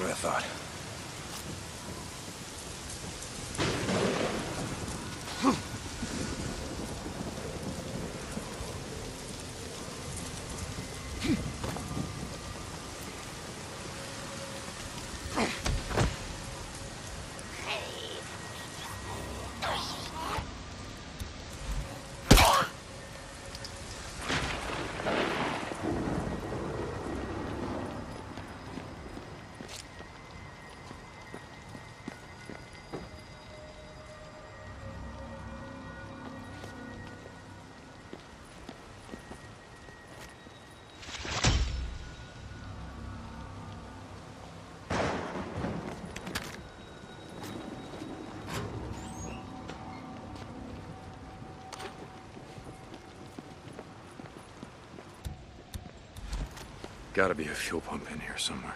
what I thought. Gotta be a fuel pump in here somewhere.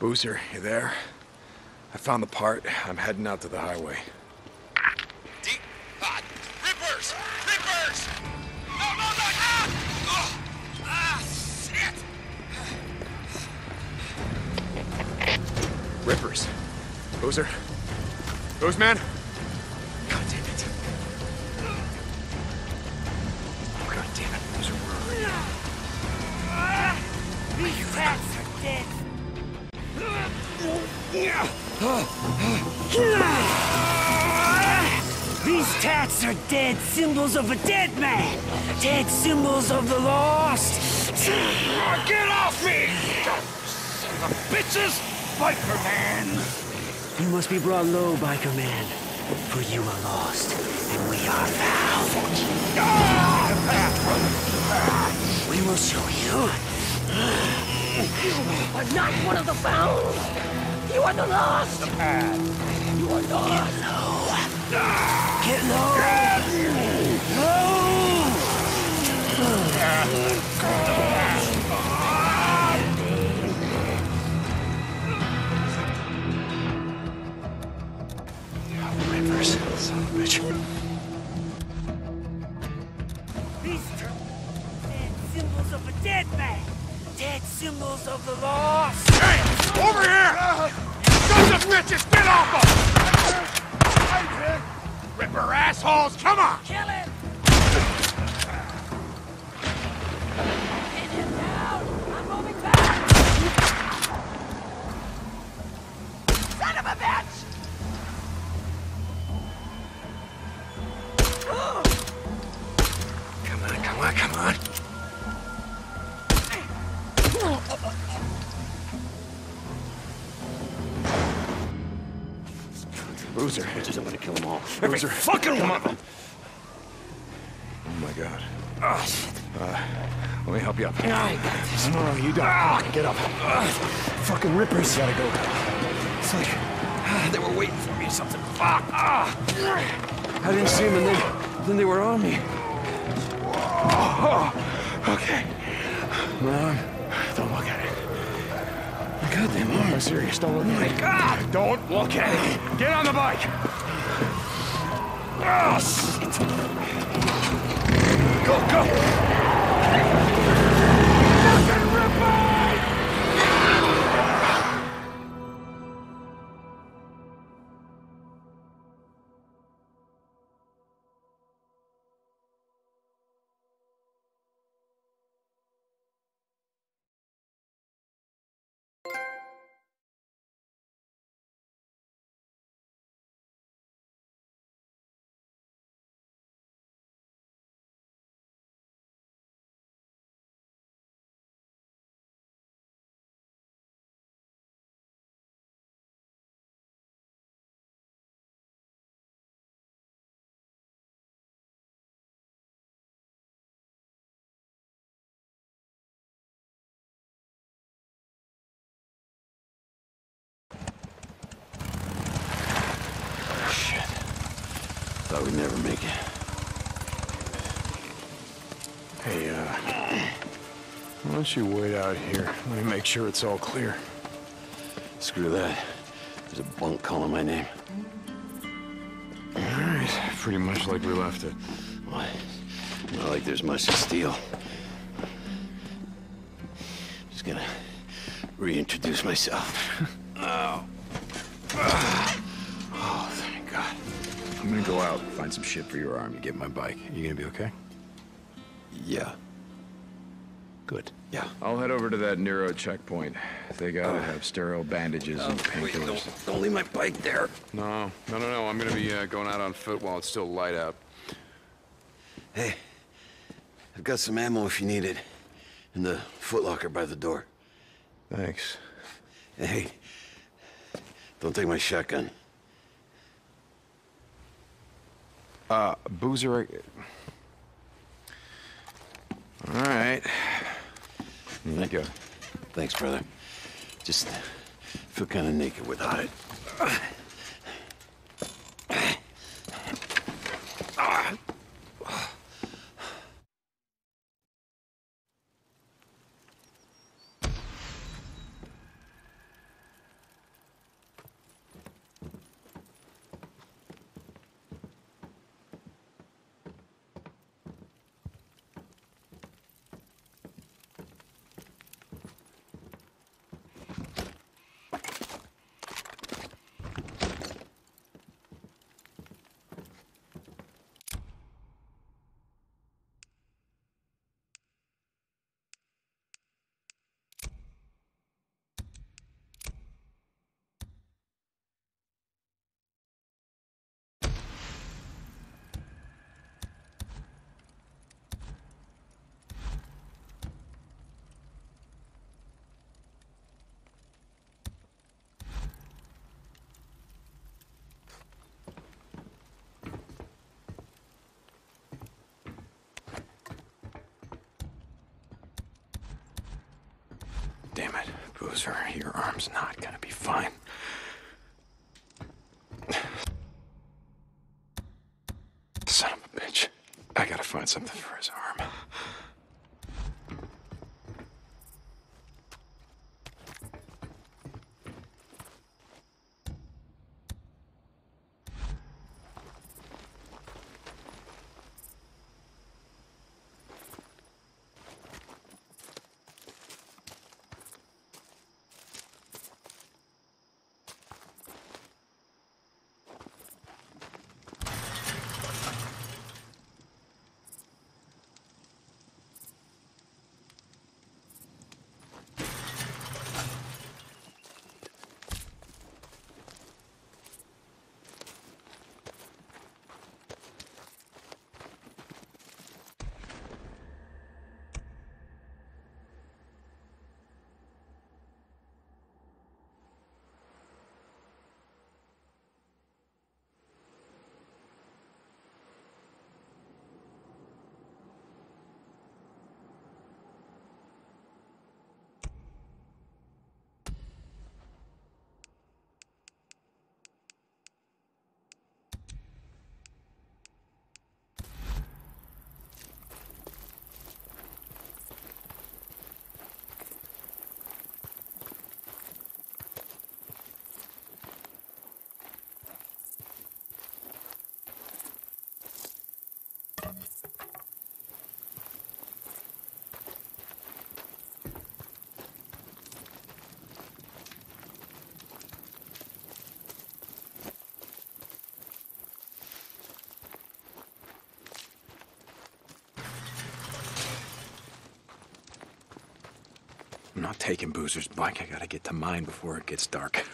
Boozer, you there? I found the part. I'm heading out to the highway. Deep pot! Rippers! Rippers! No, no, no! Ah! Oh! Ah, shit! Rippers. Boozer? Booze man? God damn it. Oh, God damn it, Boozer, where are you? These cats are dead. These tats are dead symbols of a dead man! Dead symbols of the lost! Get off me! Son of bitches! Biker man! You must be brought low, biker man. For you are lost, and we are found. Ah! We will show you. You are not one of the found! You are the lost! You are lost! Get low! Get low! Oh, Rivers, son of a bitch. These turtles are dead symbols of a dead man! Dead symbols of the lost! Hey! Over here! Sons of bitches, get off us! Ripper assholes, come on! Kill him! Get him down! I'm moving back! Son of a bitch! Come on, come on, come on! Boozer. Bitches, I'm gonna kill them all. Every Boozer. Fucking one of them! Oh my god. Let me help you up. No, I got this. No, you don't. Get up. Fucking Rippers gotta go. It's like they were waiting for me or something. Fuck! I didn't see them and then they were on me. Whoa. Okay. Wrong. Don't look at it. Goddamn, I'm serious. Don't look at it. God! Don't look at it! Get on the bike! Oh, shit! Go, go! Fucking Thought we'd never make it. Hey, why don't you wait out here? Let me make sure it's all clear. Screw that. There's a bunk calling my name. All right, pretty much like we left it. Well, not like there's much to steal. Just gonna reintroduce myself. Oh. Oh, thank God. I'm gonna go out and find some shit for your arm to get my bike. Are you gonna be okay? Yeah. Good. Yeah. I'll head over to that NERO checkpoint. They gotta have sterile bandages and painkillers. Don't leave my bike there. No. I'm gonna be going out on foot while it's still light out. Hey, I've got some ammo if you need it. In the footlocker by the door. Thanks. Hey, don't take my shotgun. Boozer. All right. There you go. Thanks, brother. Just feel kind of naked without it. Damn it, Boozer, your arm's not gonna be fine. Son of a bitch. I gotta find something for his arm. I'm not taking Boozer's bike. I gotta get to mine before it gets dark.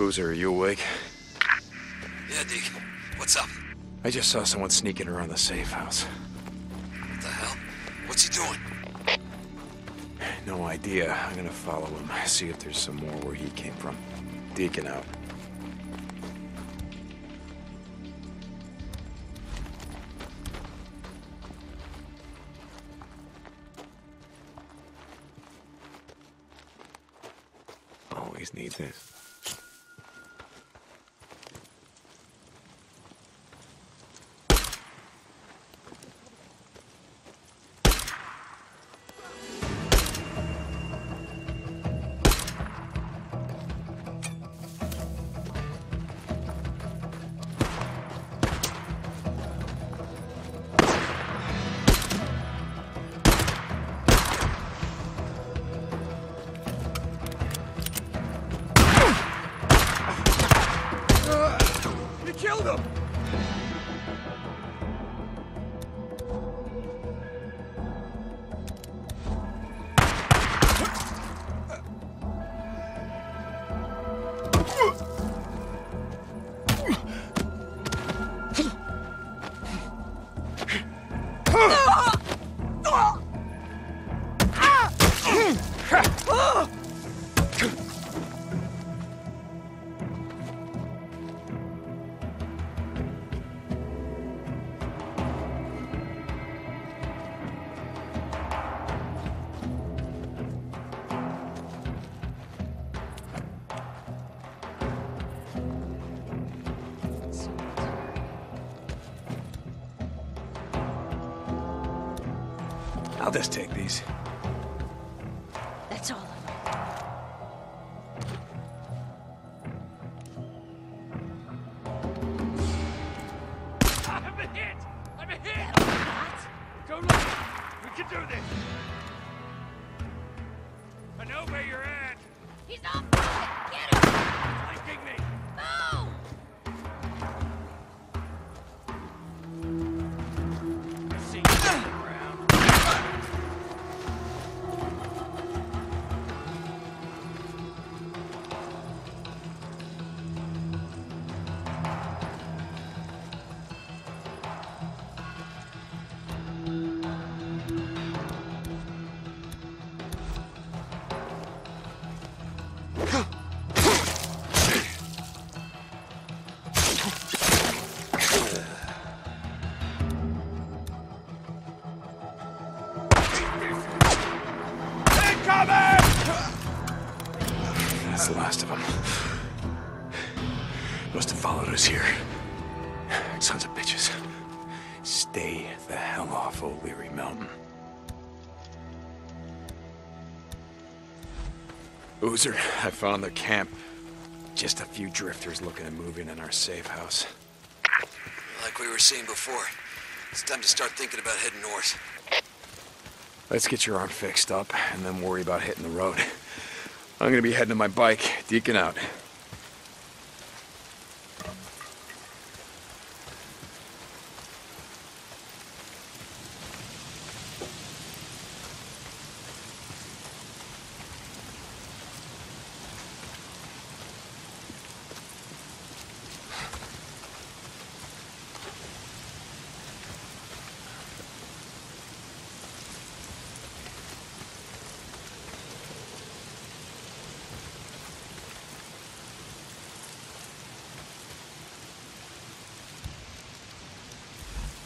Boozer, are you awake? Yeah, Deke. What's up? I just saw someone sneaking around the safe house. What the hell? What's he doing? No idea. I'm gonna follow him, see if there's some more where he came from. Deacon out. Always need this. I'll just take these. That's all of them. I'm a hit! I'm a hit! Go look! We can do this! I know where you're at! He's on fire! Get him! He's linking me! No! Boozer, I found the camp. Just a few drifters looking to move in our safe house. Like we were seeing before, it's time to start thinking about heading north. Let's get your arm fixed up, and then worry about hitting the road. I'm gonna be heading to my bike. Deacon out.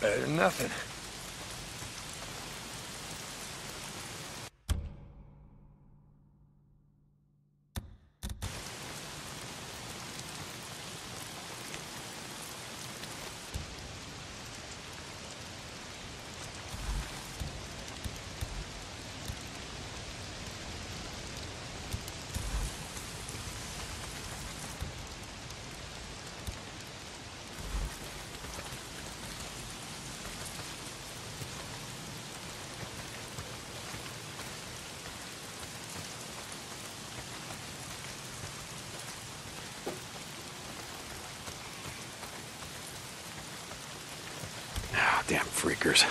Better than nothing. Damn freakers.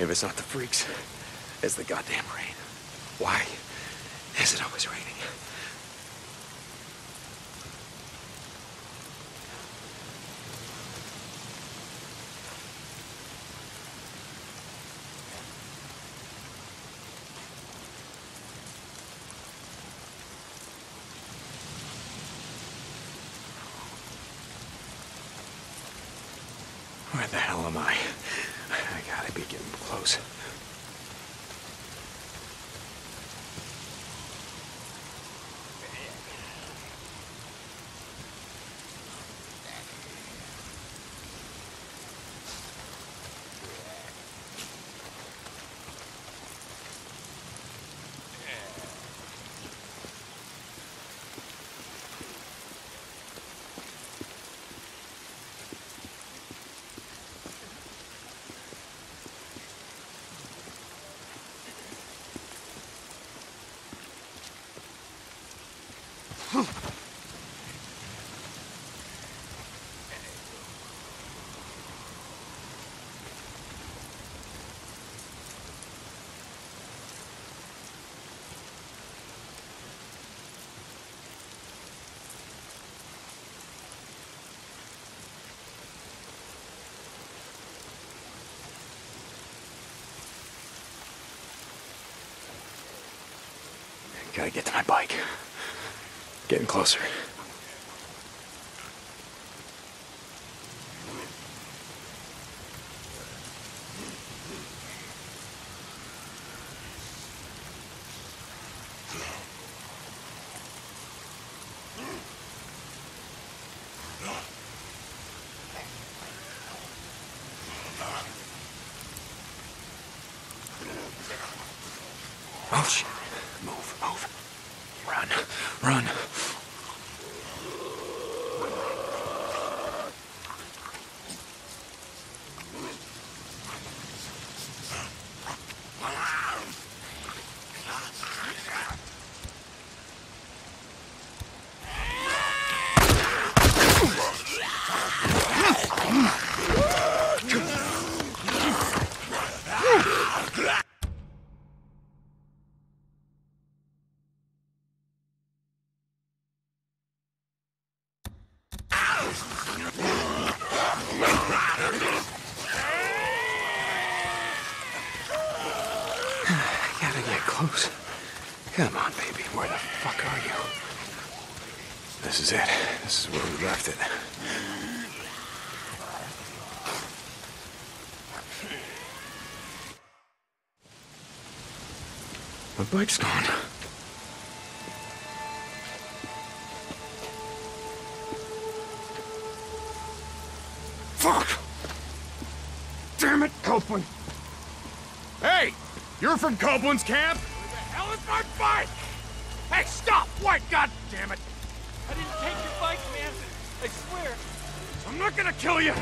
If it's not the freaks, it's the goddamn rain. Why is it always raining? Where the hell am I? I gotta be getting close. Gotta get to my bike. Getting closer. Oh, shit. Move. Run. Come on, baby. Where the fuck are you? This is it. This is where we left it. My bike's gone. Fuck! Damn it, Copeland! Hey! You're from Copeland's camp? My bike! Hey, stop! Wait, God damn it! I didn't take your bike, man. I swear. I'm not gonna kill you.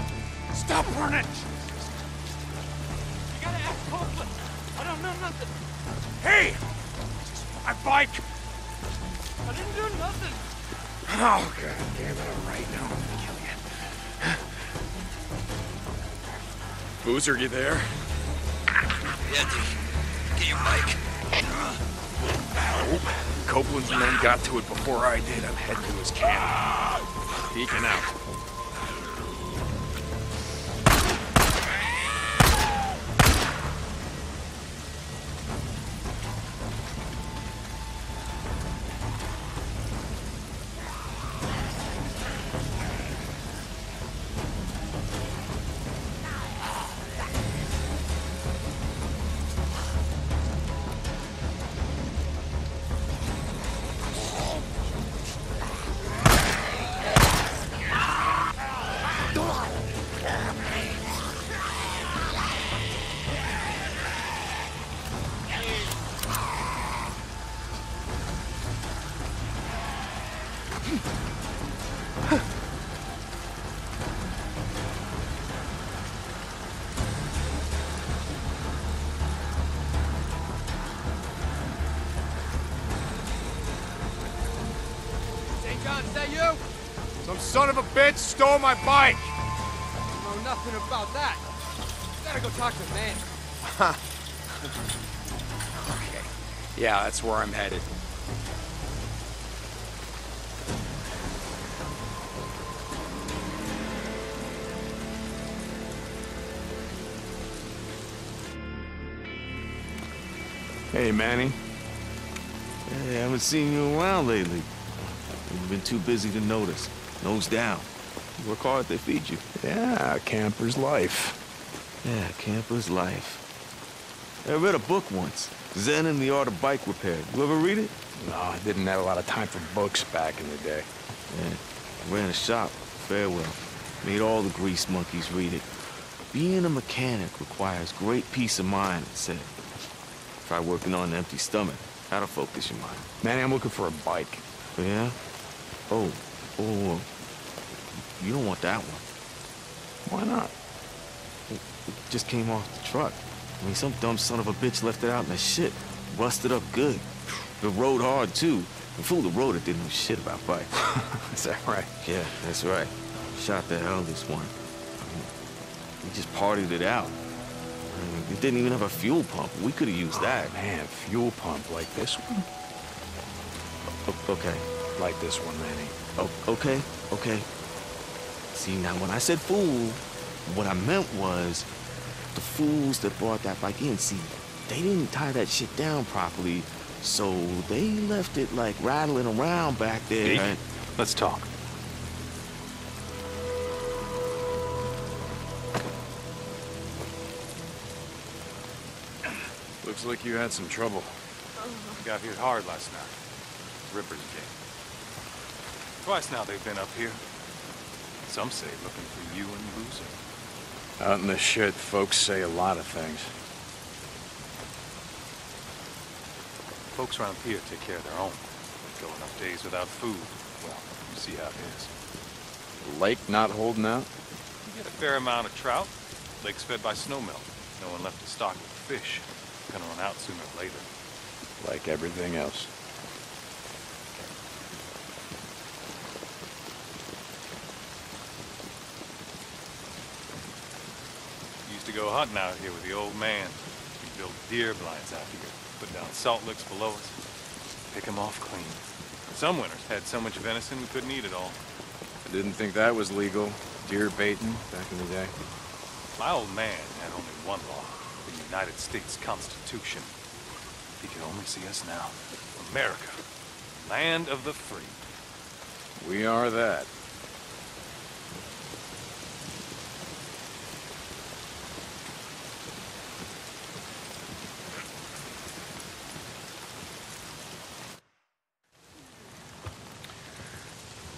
Stop running. You gotta act Copeland. I don't know nothing. Hey! My bike! I didn't do nothing. Oh, God damn it! All right, now I'm gonna kill you. Boozer, you there? Yeah, dude. Get your bike. Copeland's men got to it before I did. I'm heading to his camp. Deacon out. Son of a bitch stole my bike! I know nothing about that. You gotta go talk to Manny. Huh. Okay. Yeah, that's where I'm headed. Hey, Manny. Hey, I haven't seen you in a while lately. You've been too busy to notice. Nose down. You work hard, they feed you. Yeah, camper's life. Yeah, camper's life. I read a book once, Zen and the Art of Bike Repair. You ever read it? No, I didn't have a lot of time for books back in the day. Yeah, I ran a shop, Farewell. Made all the grease monkeys read it. Being a mechanic requires great peace of mind, it said. Try working on an empty stomach. How to focus your mind. Manny, I'm looking for a bike. Yeah? Oh, you don't want that one. Why not? It just came off the truck. I mean, some dumb son of a bitch left it out in the shit. Rusted up good. It rode hard, too. The fool that rode it didn't know shit about bikes. Is that right? Yeah, that's right. Shot the hell this one. I mean, we just partied it out. It didn't even have a fuel pump. We could have used that. Man, fuel pump like this one? Okay. Like this one, Manny. Oh, okay. See, now when I said fool, what I meant was the fools that brought that bike in. See, they didn't tie that shit down properly, so they left it, like, rattling around back there. Hey, let's talk. Looks like you had some trouble. You got here hard last night. Rippers came. Twice now they've been up here. Some say looking for you and Boozer. Out in the shit, folks say a lot of things. Folks around here take care of their own. Go enough days without food. Well, you see how it is. The lake not holding out? You get a fair amount of trout. Lake's fed by snowmelt. No one left to stock with fish. Gonna run out sooner or later. Like everything else. Used to go hunting out here with the old man. We built deer blinds out here, put down salt licks below us, pick them off clean. Some winters had so much venison we couldn't eat it all. I didn't think that was legal, deer baiting back in the day. My old man had only one law. United States Constitution. He can only see us now. America, land of the free. We are that.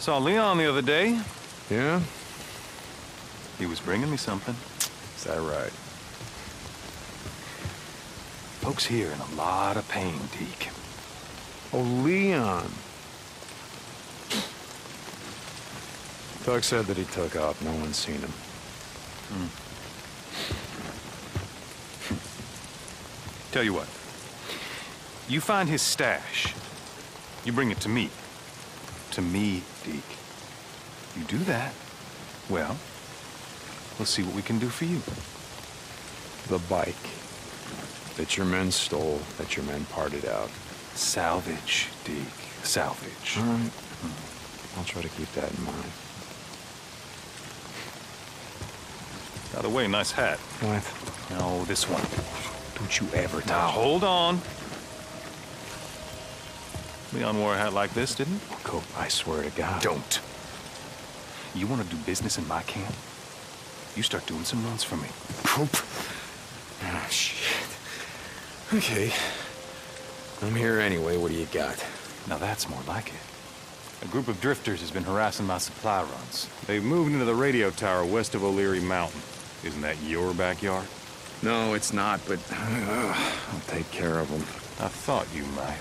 Saw Leon the other day. Yeah? He was bringing me something. Is that right? Folks here in a lot of pain, Deke. Oh, Leon. Doug said that he took off. No one's seen him. Tell you what. You find his stash. You bring it to me. To me, Deke. You do that, well, we'll see what we can do for you. The bike. That your men stole, that your men parted out. Salvage, Deke. Salvage. All right. I'll try to keep that in mind. By the way, nice hat. What? No, this one. Don't you ever die. Now, hold on. Leon wore a hat like this, didn't he? Cope, I swear to God. Don't. You want to do business in my camp? You start doing some runs for me. Cope. Ah, shit. Okay. I'm here anyway. What do you got? Now that's more like it. A group of drifters has been harassing my supply runs. They've moved into the radio tower west of O'Leary Mountain. Isn't that your backyard? No, it's not, but I'll take care of them. I thought you might.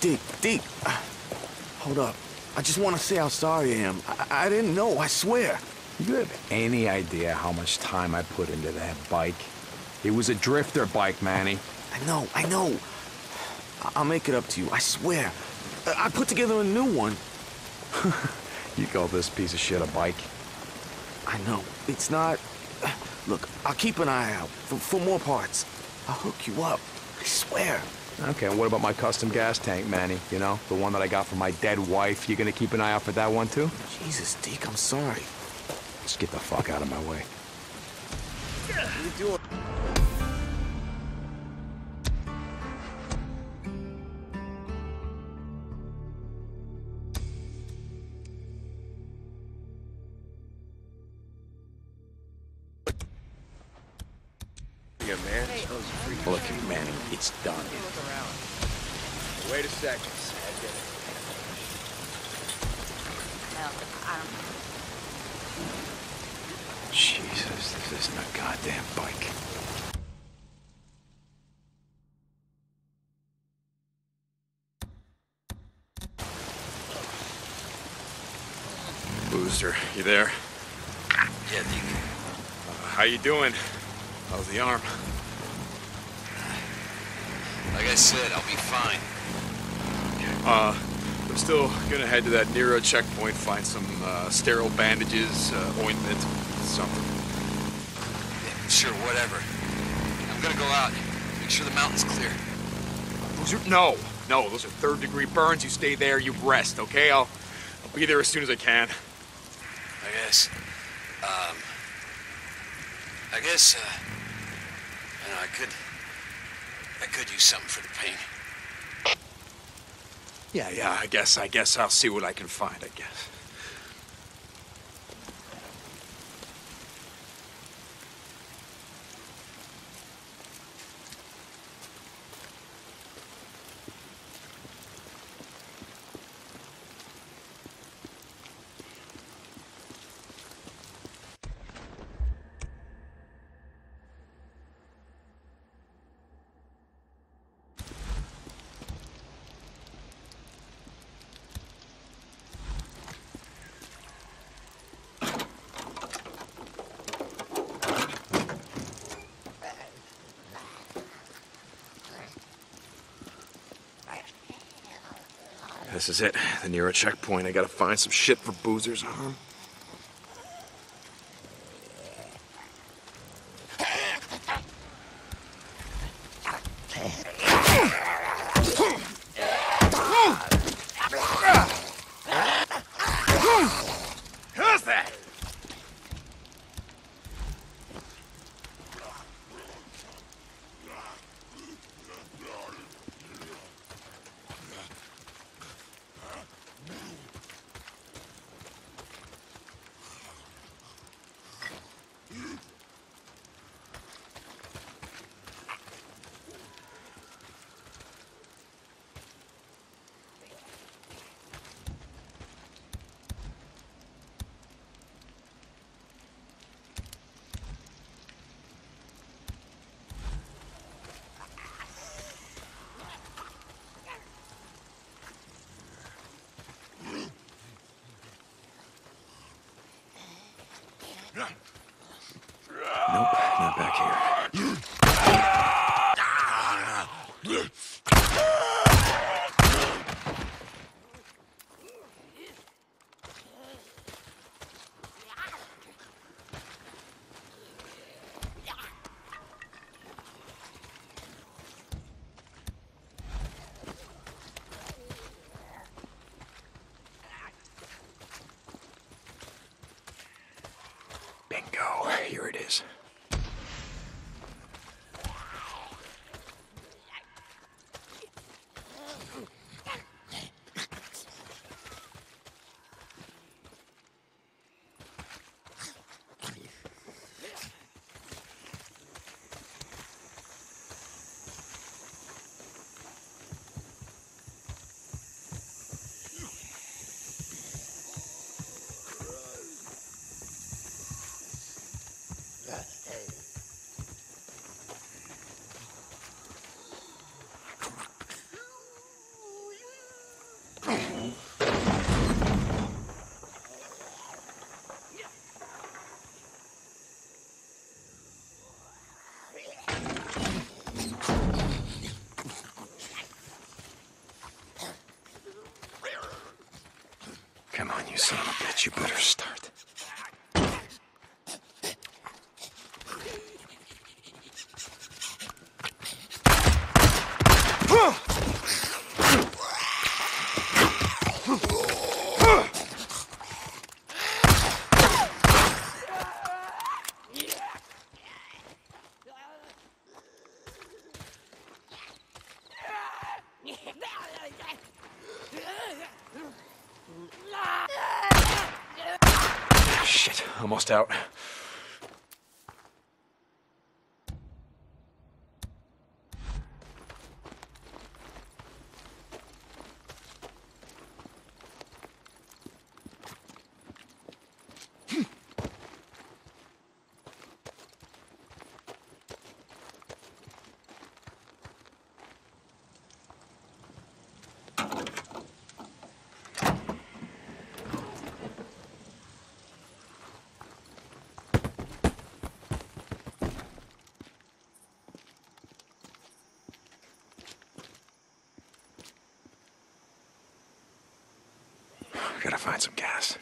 Deke, hold up. I just want to say how sorry I am. I didn't know, I swear. You have any idea how much time I put into that bike? It was a drifter bike, Manny. I know. I'll make it up to you, I swear. I put together a new one. You call this piece of shit a bike? I know, it's not... Look, I'll keep an eye out for more parts. I'll hook you up, I swear. Okay, and what about my custom gas tank, Manny? You know, the one that I got from my dead wife. You gonna keep an eye out for that one, too? Jesus, Deke, I'm sorry. Just get the fuck out of my way. What are you doing? Look, Manny, it's done. Wait a second. I get it. No, I don't. Jesus, this isn't a goddamn bike. Boozer, you there? Yeah, Deacon. How you doing? How's the arm? Like I said, I'll be fine. I'm still gonna head to that NERO checkpoint, find some sterile bandages, ointment, something. Yeah, sure, whatever. I'm gonna go out, make sure the mountain's clear. Those are, no, those are third-degree burns. You stay there, you rest, okay? I'll be there as soon as I can. I guess. I don't know, I could use something for the pain. Yeah, I guess I'll see what I can find, I guess. This is it, the NERO checkpoint. I gotta find some shit for Boozer's arm. Who's that? Nope, not back here. Come on, you son of a bitch, you better start. Almost out. Gotta find some gas.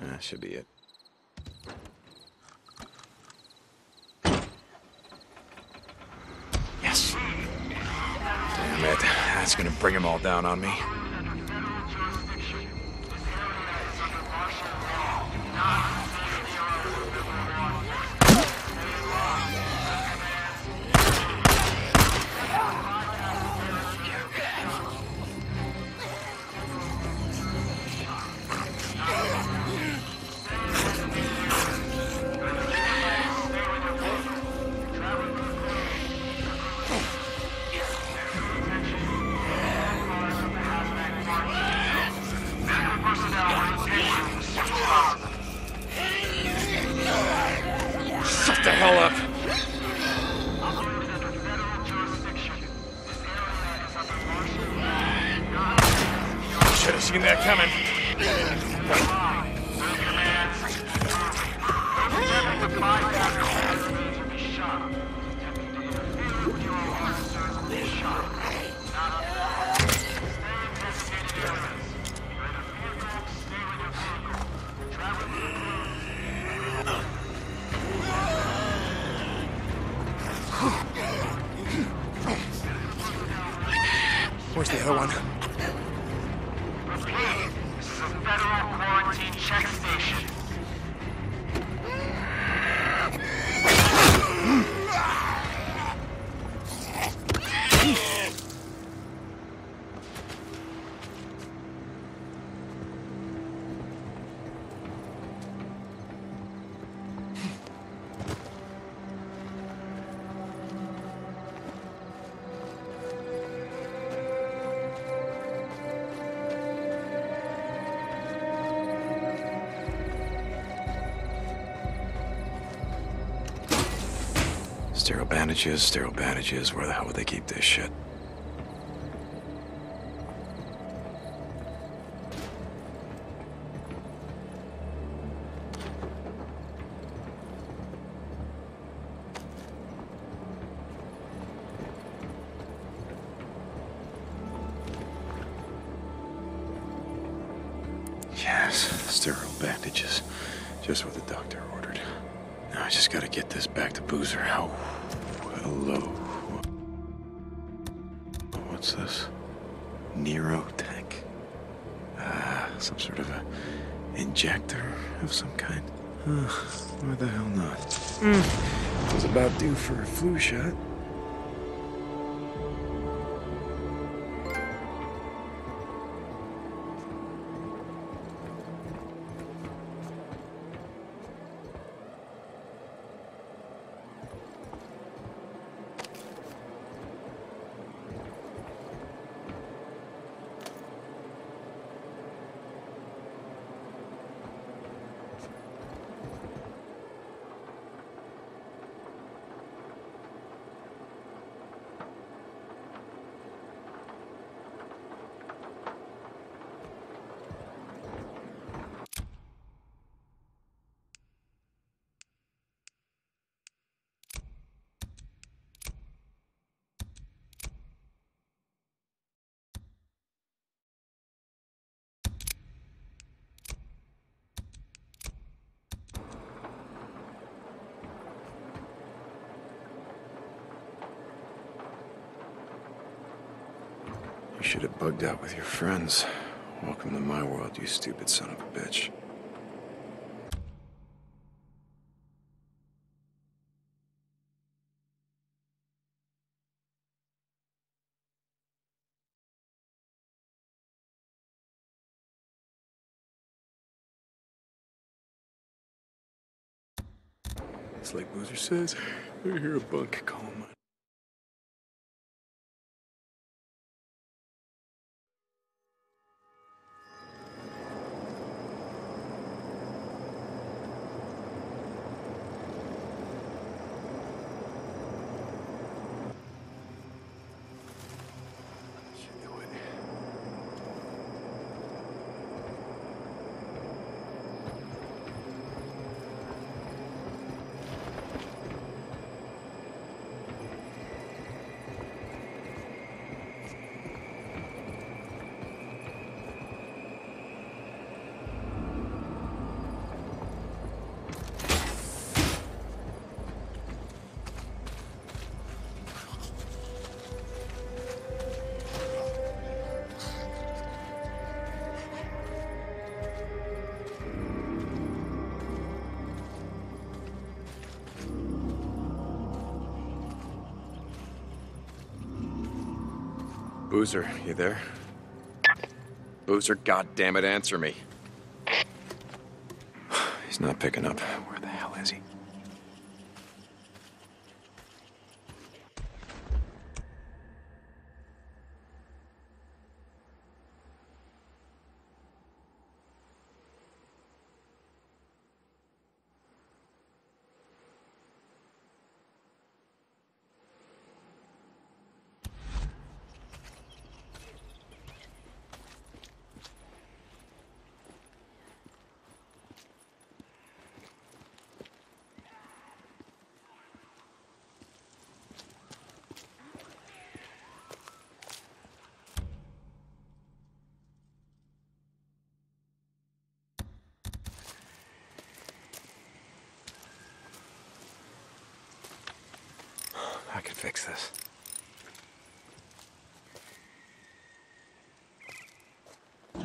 That should be it. Yes. Damn it. That's gonna bring them all down on me. Sterile bandages, where the hell would they keep this shit? Yes, sterile bandages, just what the doctor ordered. I I just gotta get this back to Boozer. Oh, hello. What's this? NERO tank. Some sort of a injector of some kind. Why the hell not? I was about due for a flu shot. You should have bugged out with your friends. Welcome to my world, you stupid son of a bitch. It's like Boozer says, we're here a bunk call my. Boozer, you there? Boozer, goddammit, answer me. He's not picking up. Where the hell is he? I could fix this. St.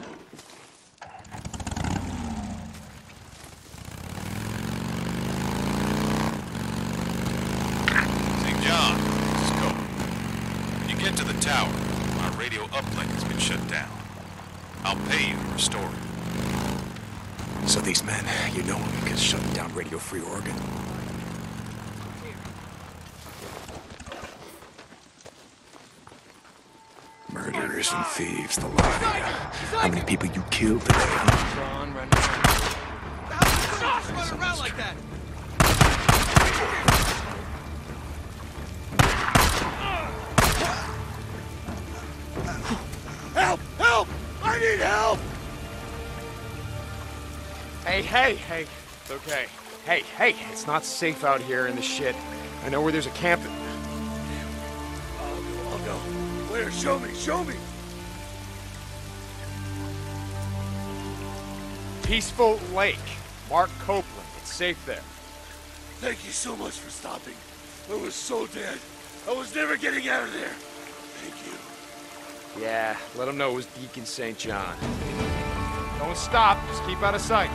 John, this is Cole. When you get to the tower, my radio uplink has been shut down. I'll pay you to restore it. So these men, you know them because shutting down Radio Free Oregon. Murderers and thieves, the lot of you. How many people you killed today, huh? How does running around like that? Help! Help! I need help! Hey. It's okay. Hey, it's not safe out here in the shit. I know where there's a camp that... Where? Show me! Peaceful Lake. Mark Copeland. It's safe there. Thank you so much for stopping. I was so dead. I was never getting out of there. Thank you. Yeah, let him know it was Deacon St. John. Don't stop. Just keep out of sight.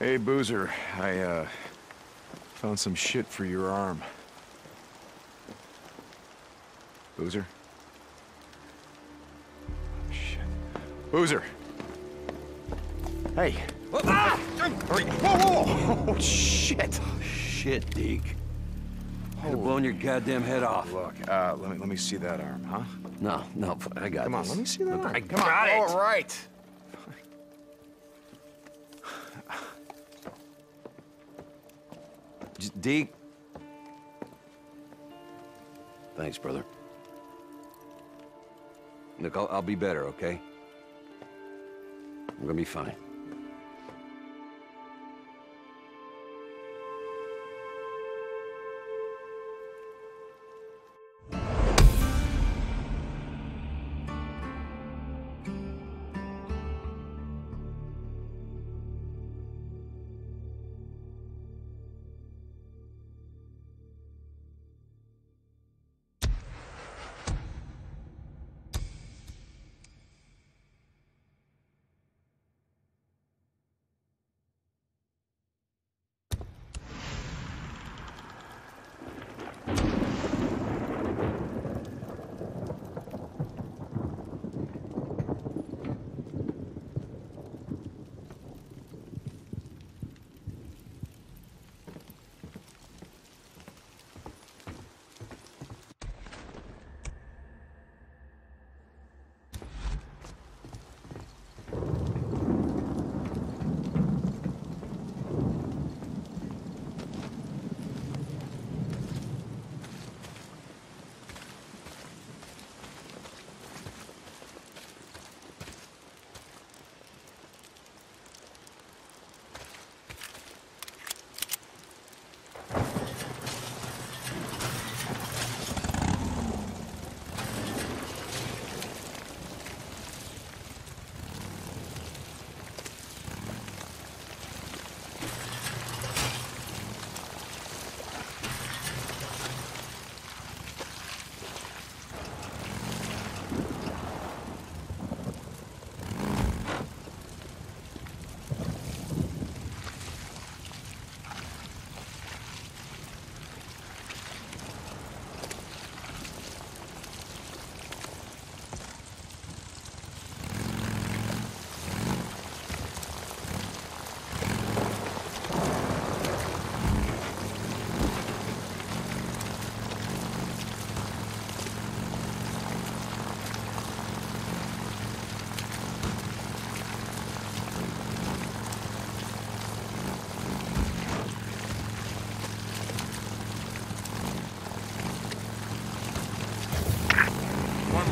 Hey, Boozer, I, found some shit for your arm. Boozer? Shit. Boozer! Hey! Ah! Whoa, whoa, whoa! Oh, shit! Oh, shit, Deke. I'd have blown your goddamn head off. Look, let me see that arm, huh? No, no, I got it. Come on, let me see that arm. I got it! All right! Deke. Thanks, brother. Look, I'll be better, okay? I'm gonna be fine.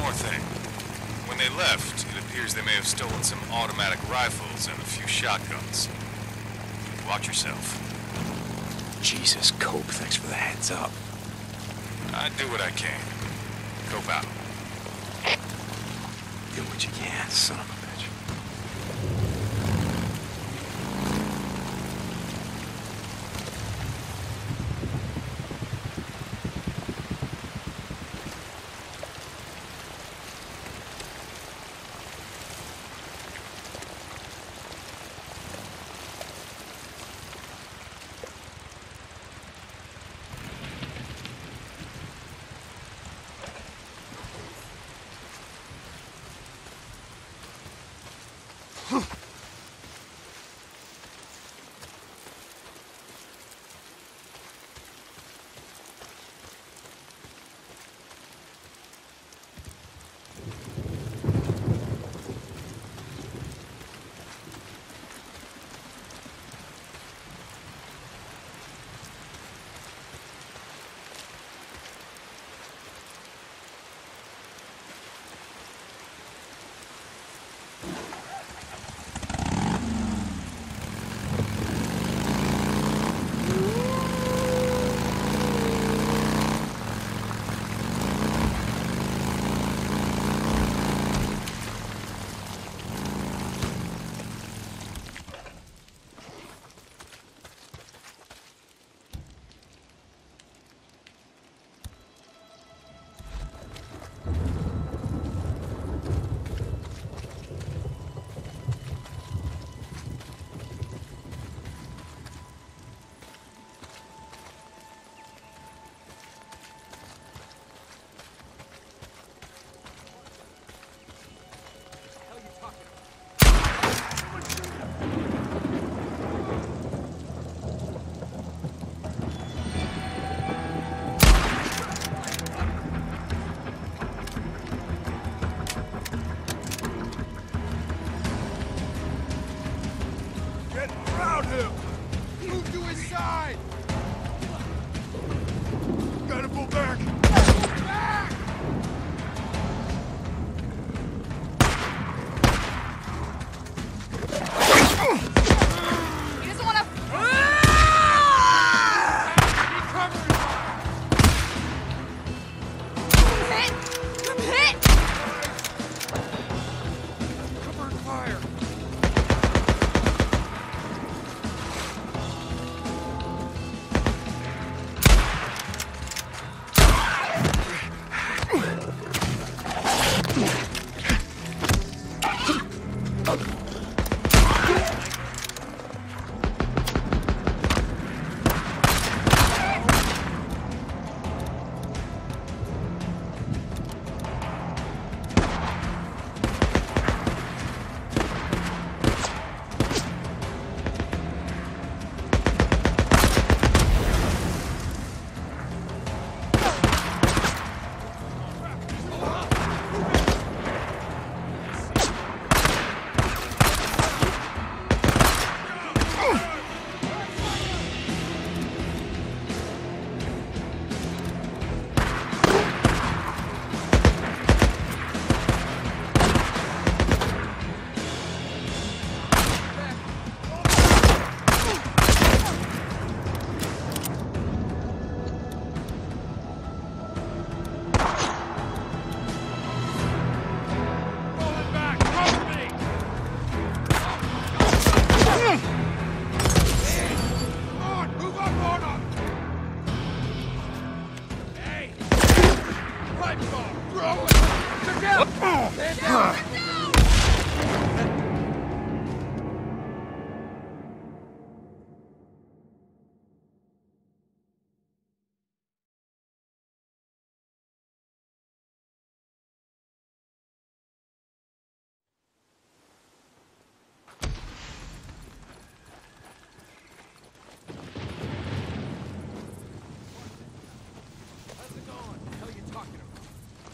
more thing. When they left, it appears they may have stolen some automatic rifles and a few shotguns. Watch yourself. Jesus, Cope, thanks for the heads up. I do what I can. Cope out. Do what you can, son of a...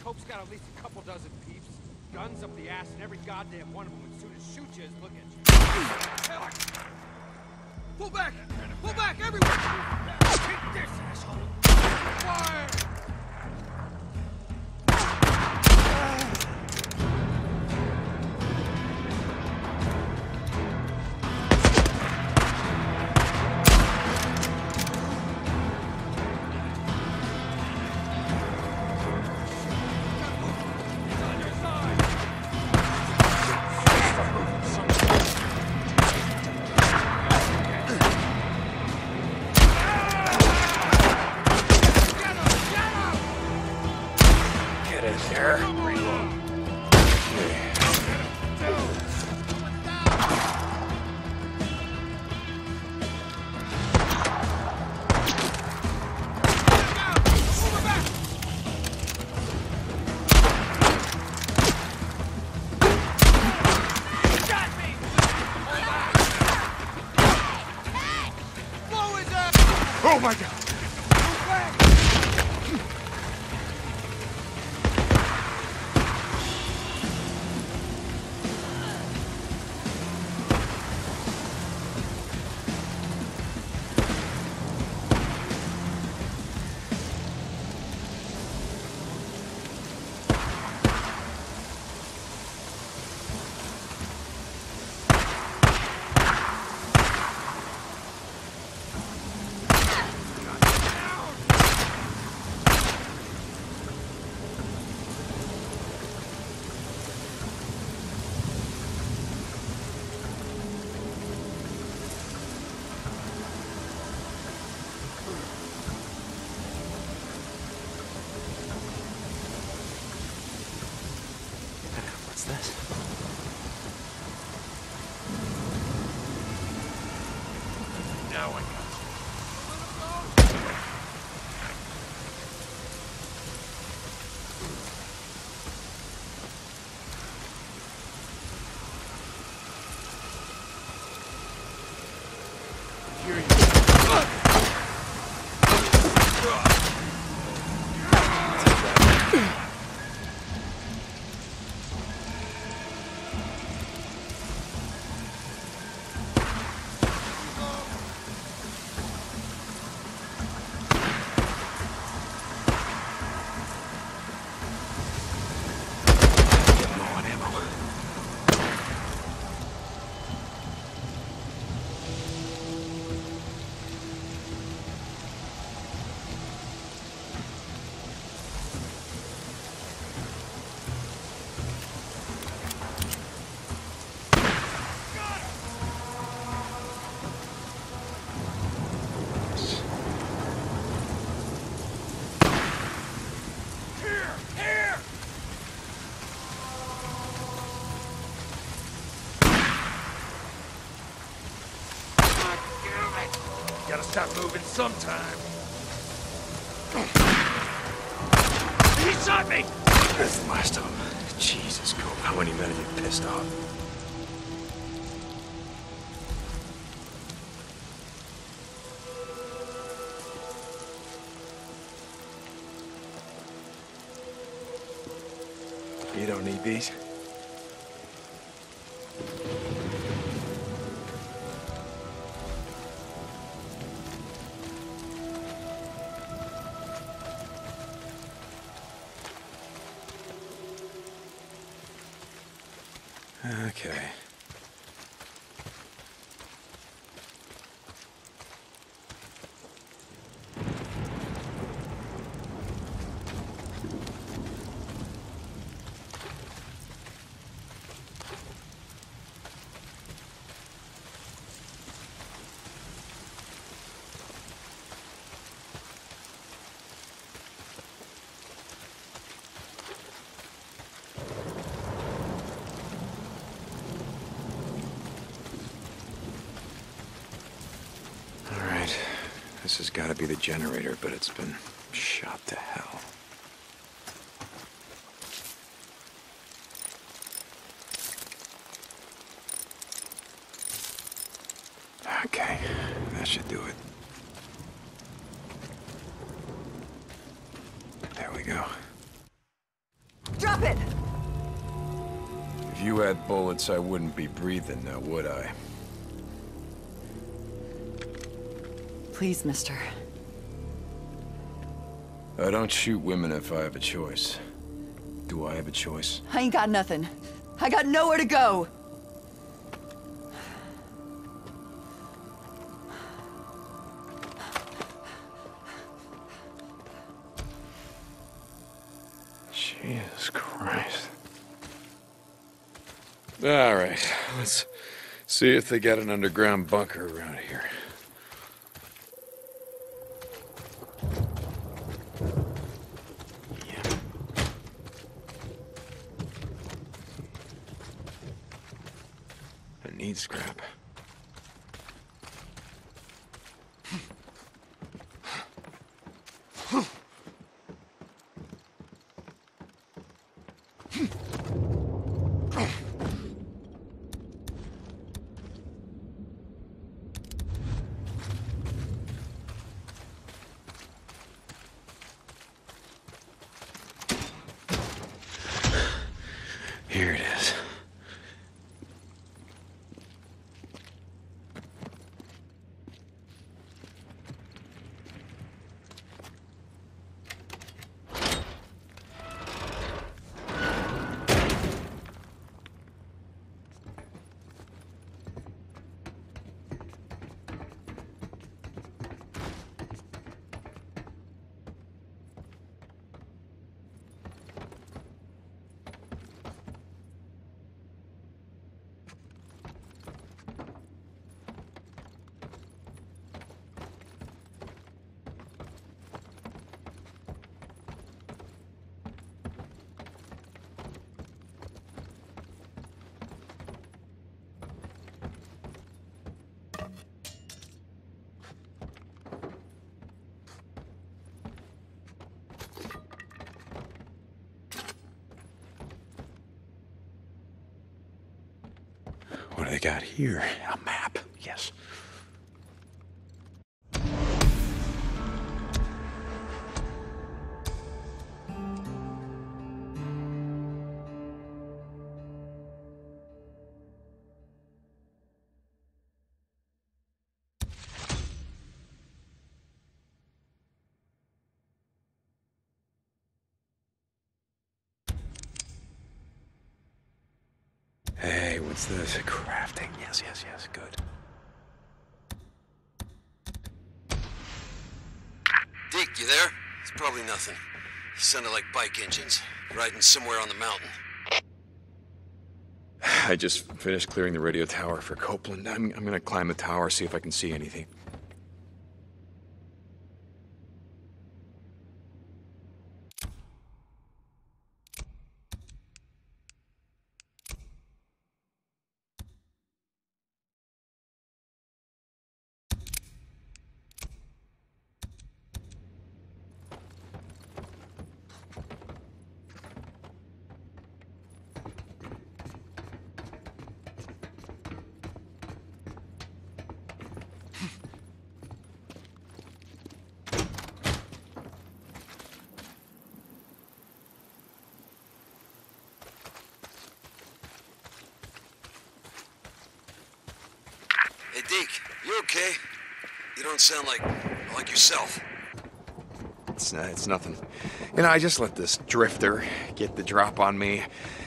Cope's got at least a couple dozen peeps, guns up the ass, and every goddamn one of them would soon as shoot you as look at you. Pull back! Pull back, everyone! Take this, asshole! Fire! Stop moving sometime. He shot me! That's the last time. Jesus, Cole, how many men are you pissed off? You don't need these. This has got to be the generator, but it's been shot to hell. Okay, that should do it. There we go. Drop it! If you had bullets, I wouldn't be breathing now, would I? Please, mister. I don't shoot women if I have a choice. Do I have a choice? I ain't got nothing. I got nowhere to go. Jesus Christ. All right, let's see if they got an underground bunker around here. need scrap. Here it is. What do they got here? A map, yes. Hey, what's this? Crafting. Yes, yes, yes. Good. Deke, you there? It's probably nothing. Sounded like bike engines, riding somewhere on the mountain. I just finished clearing the radio tower for Copeland. I'm gonna climb the tower, see if I can see anything. Deke, you okay? You don't sound like yourself. It's nothing. You know, I just let this drifter get the drop on me.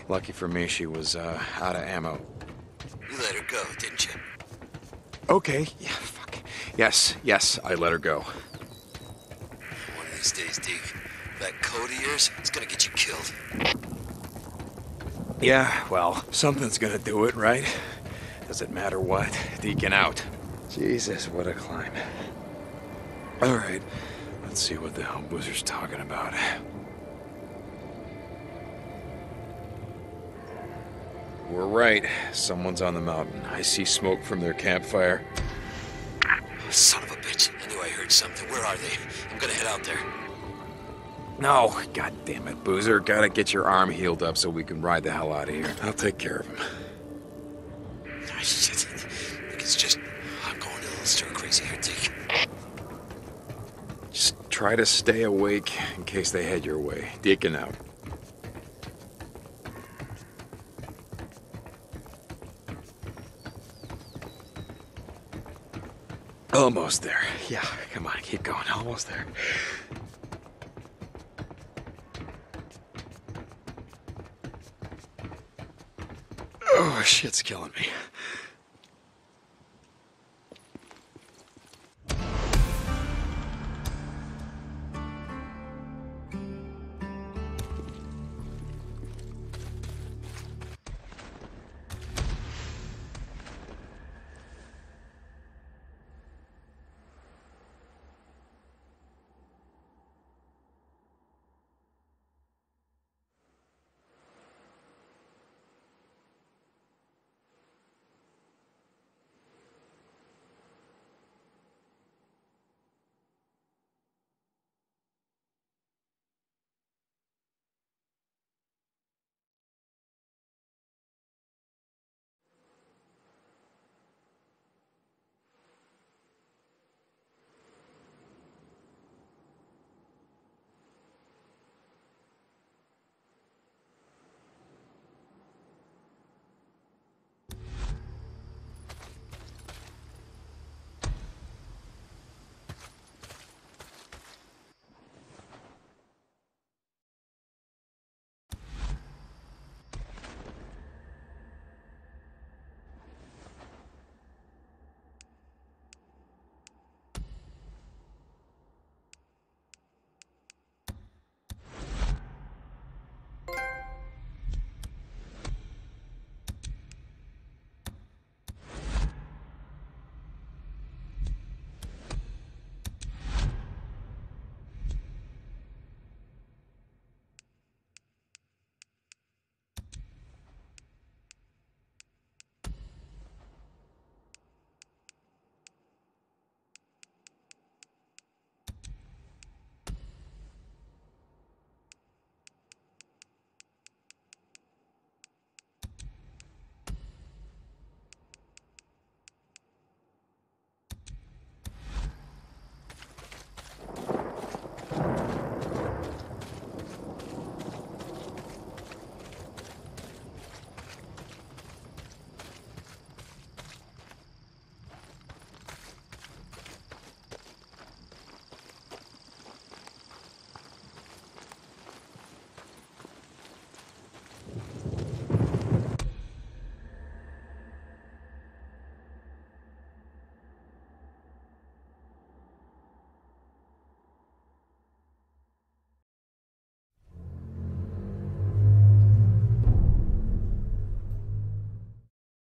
Lucky for me, she was out of ammo. You let her go, didn't you? Okay. Yeah, fuck. Yes, yes, I let her go. One of these days, Deke, that code of yours, it's gonna get you killed. Yeah, well, something's gonna do it, right? Doesn't matter what. Deacon out. Jesus, what a climb. All right, let's see what the hell Boozer's talking about. We're right. Someone's on the mountain. I see smoke from their campfire. Son of a bitch. I knew I heard something. Where are they? I'm gonna head out there. No, God damn it, Boozer. Gotta get your arm healed up so we can ride the hell out of here. I'll take care of him. Shit. Look, it's just... I'm going a little stir-crazy here, Deke. Just try to stay awake in case they head your way. Deacon out. Almost there. Yeah, come on, keep going. Almost there. Oh, shit's killing me.